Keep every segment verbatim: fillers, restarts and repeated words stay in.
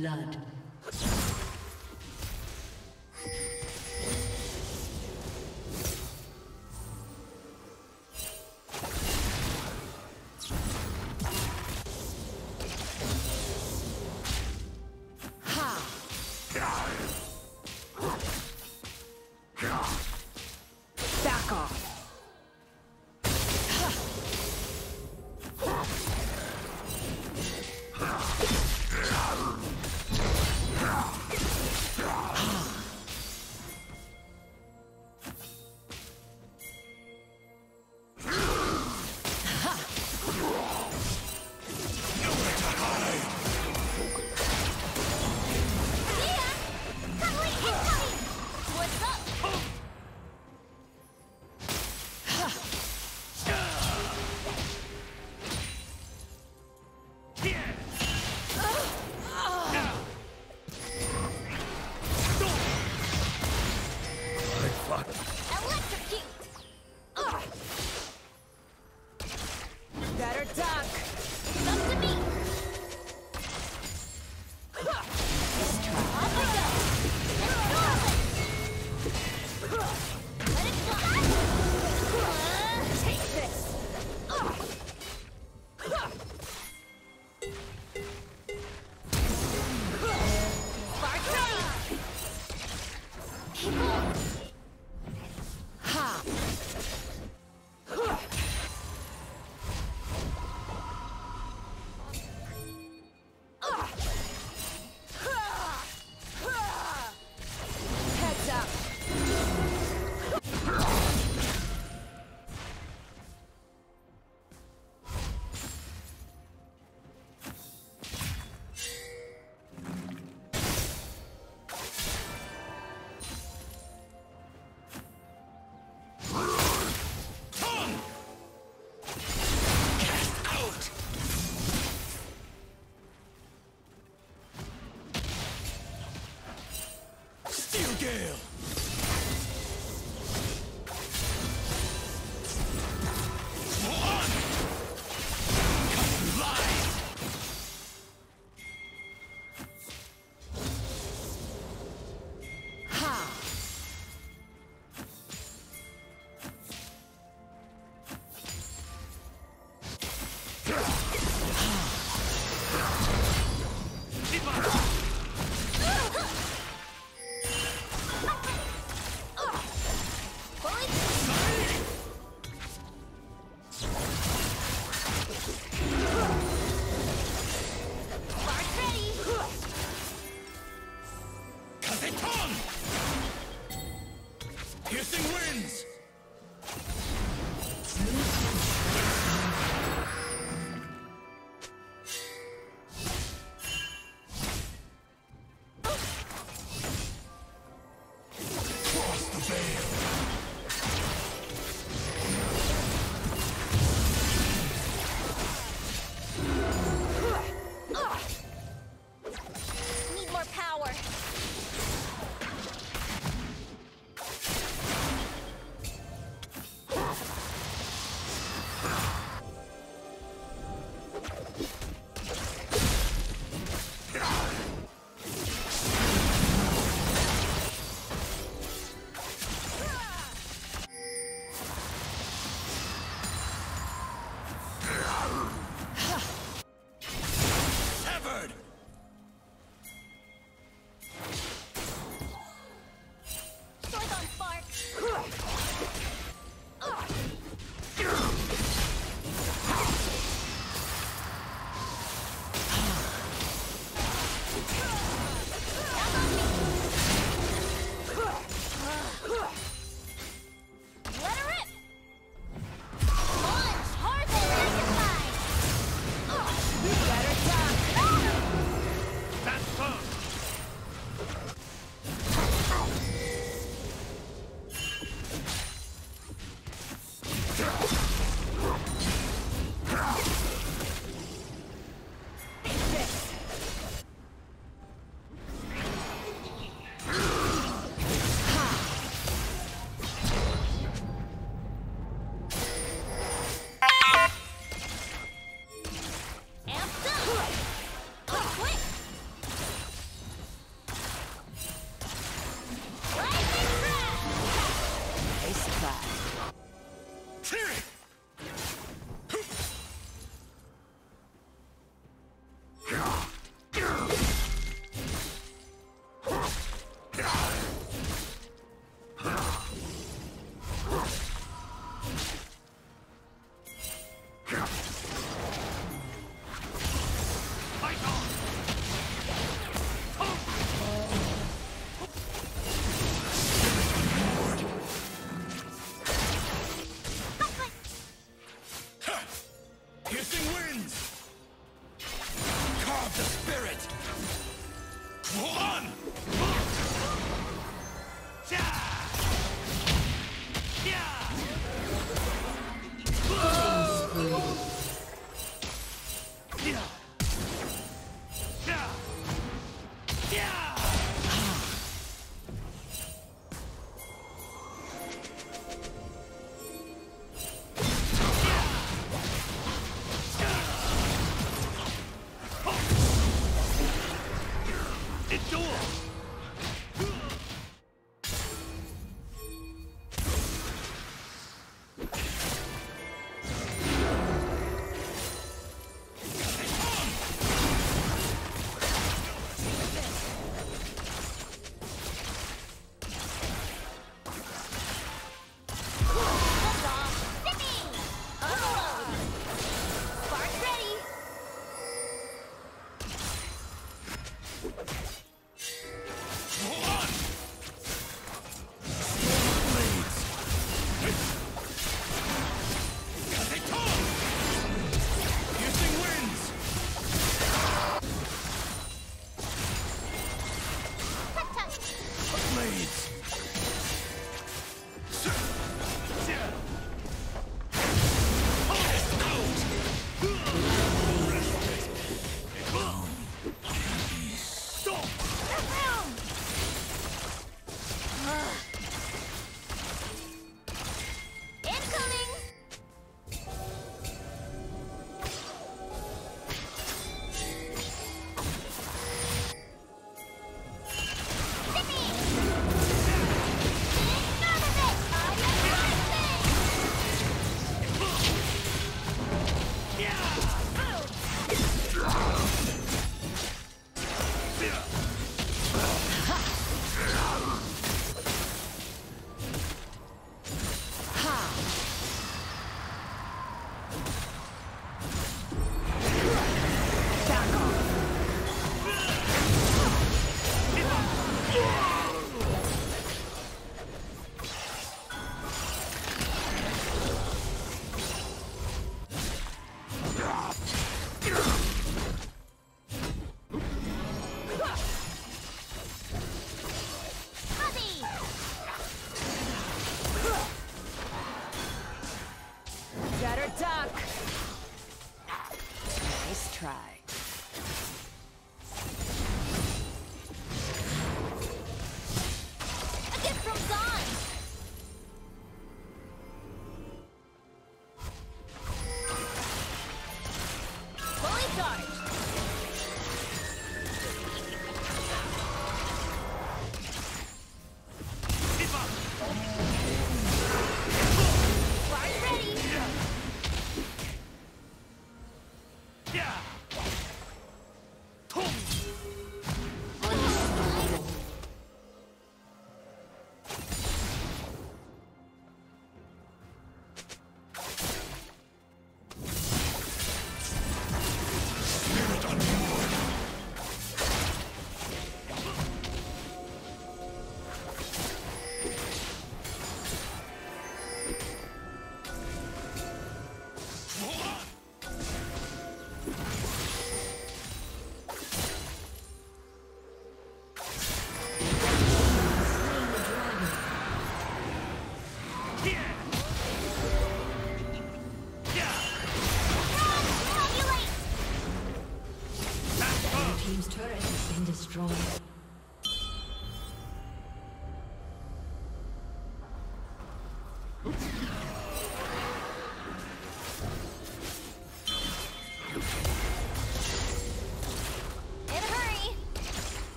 blood. Let's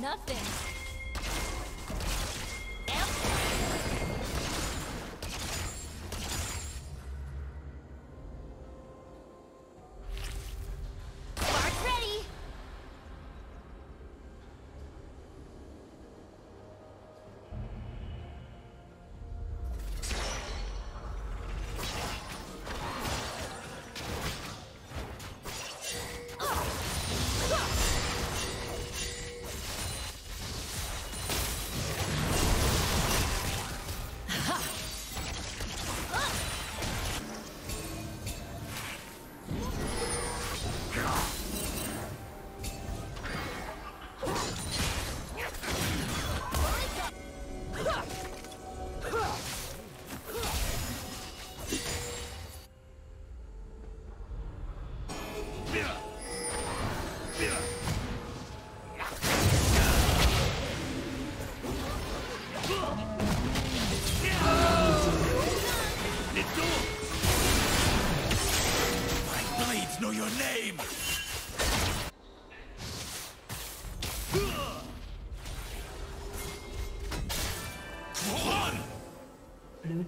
Nothing.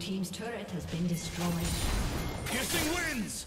team's turret has been destroyed. Piercing winds!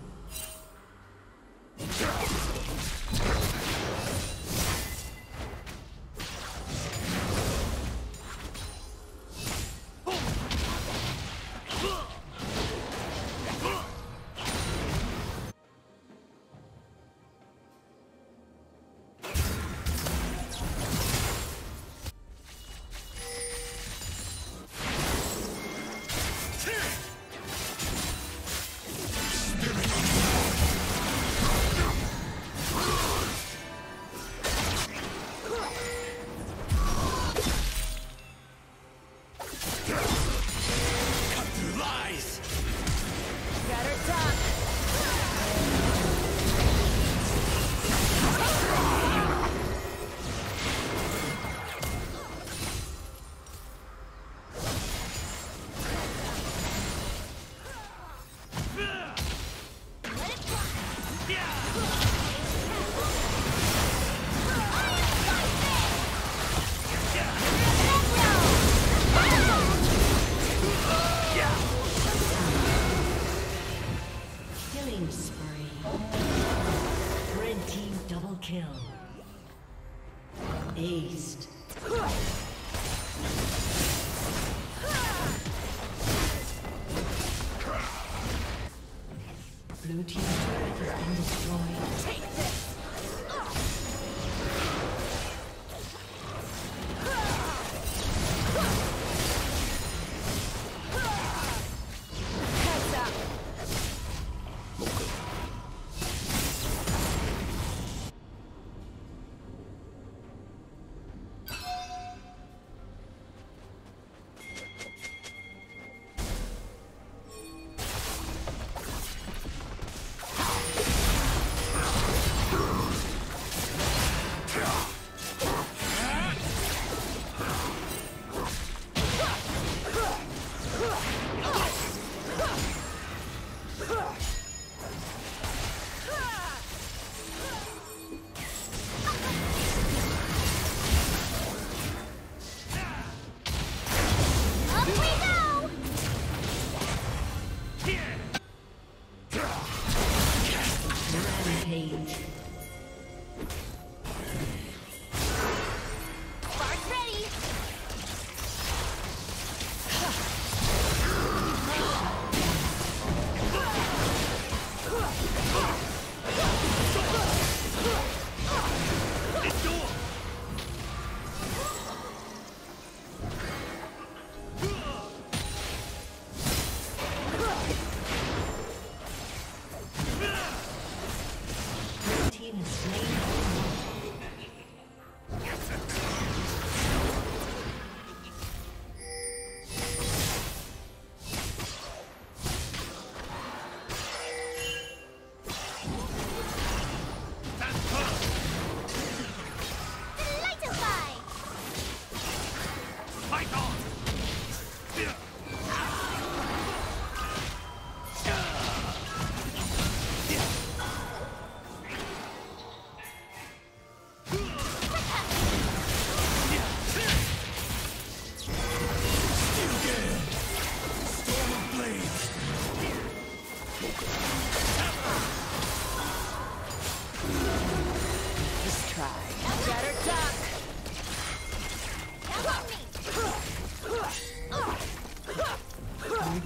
Spirit.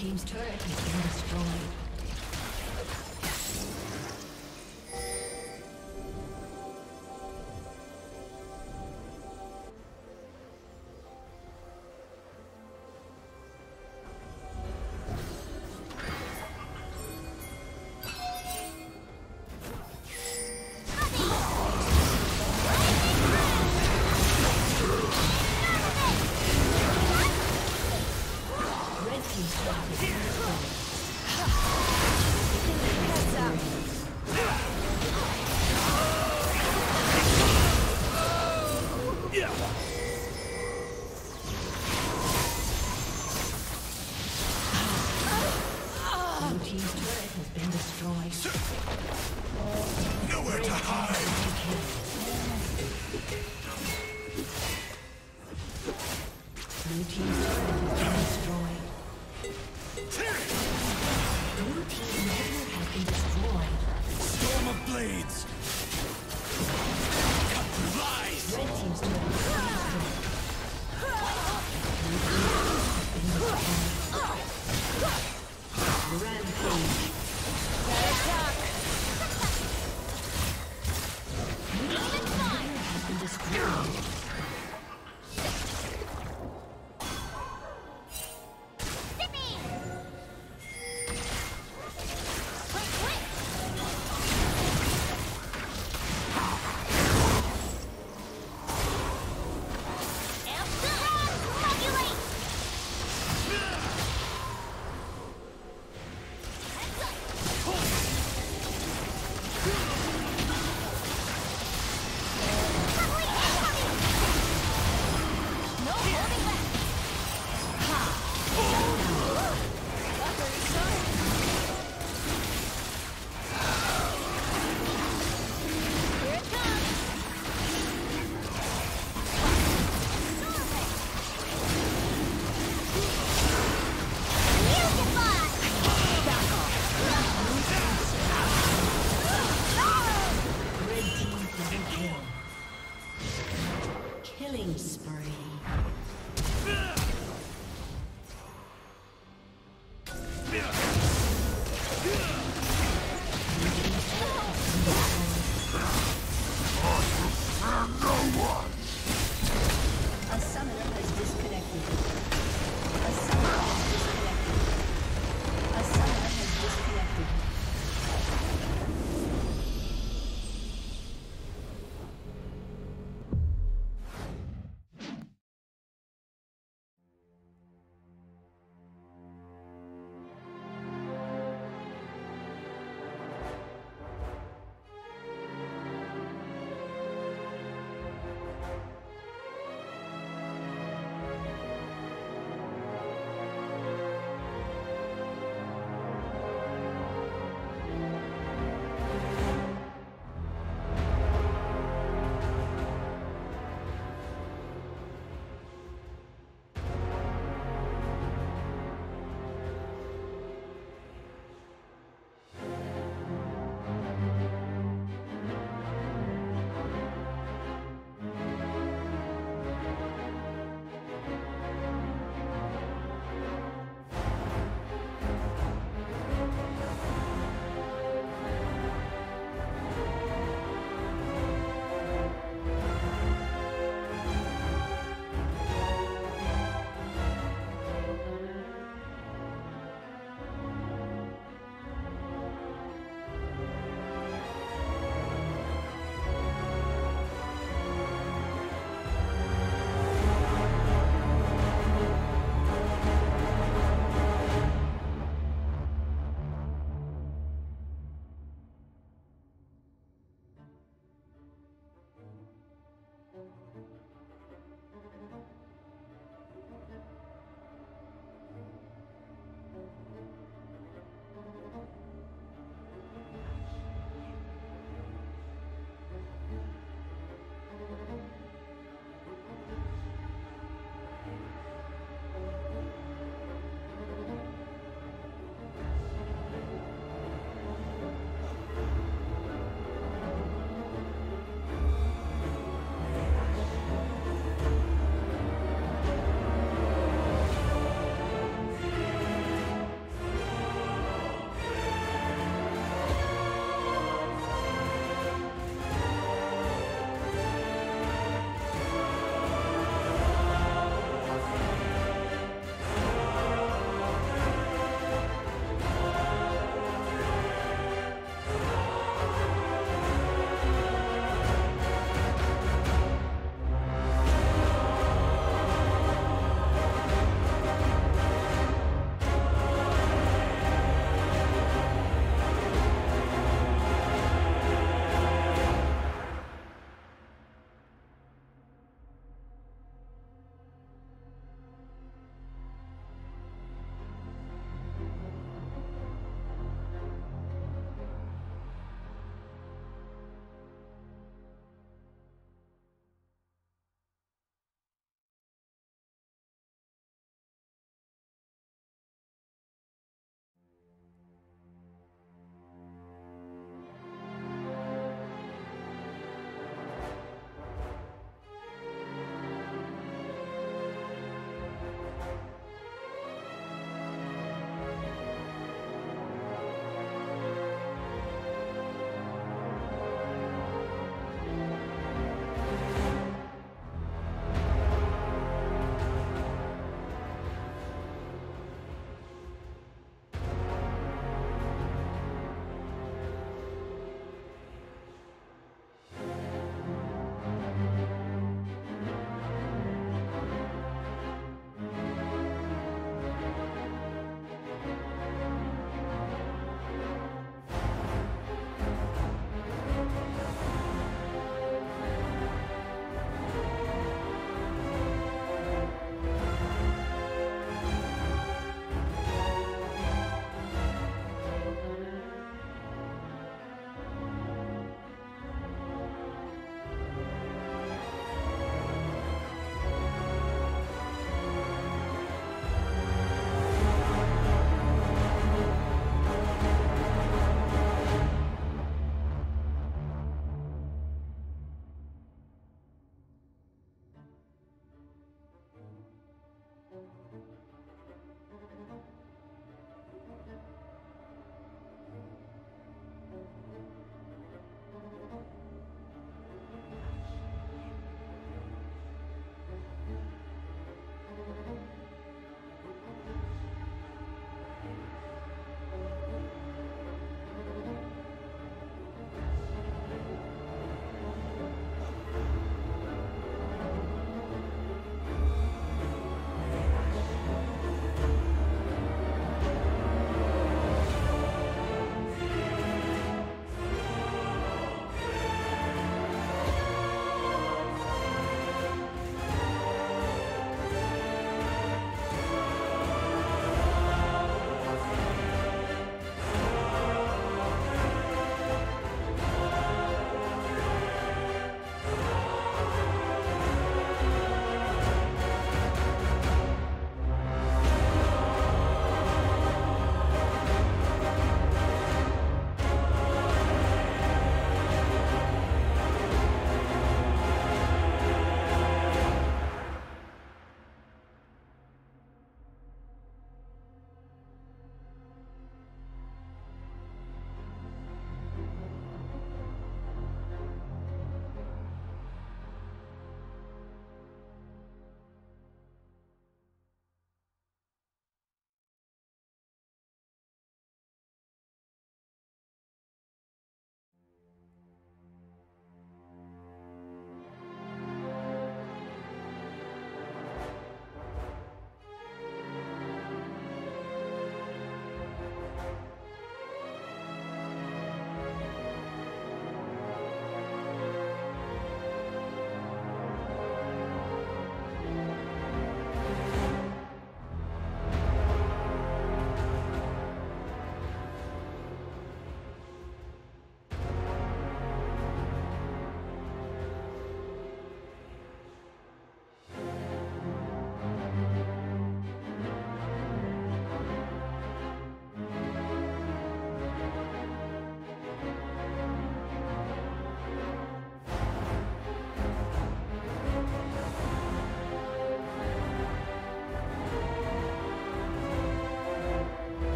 team's turret has been destroyed. No one. A summoner has disconnected.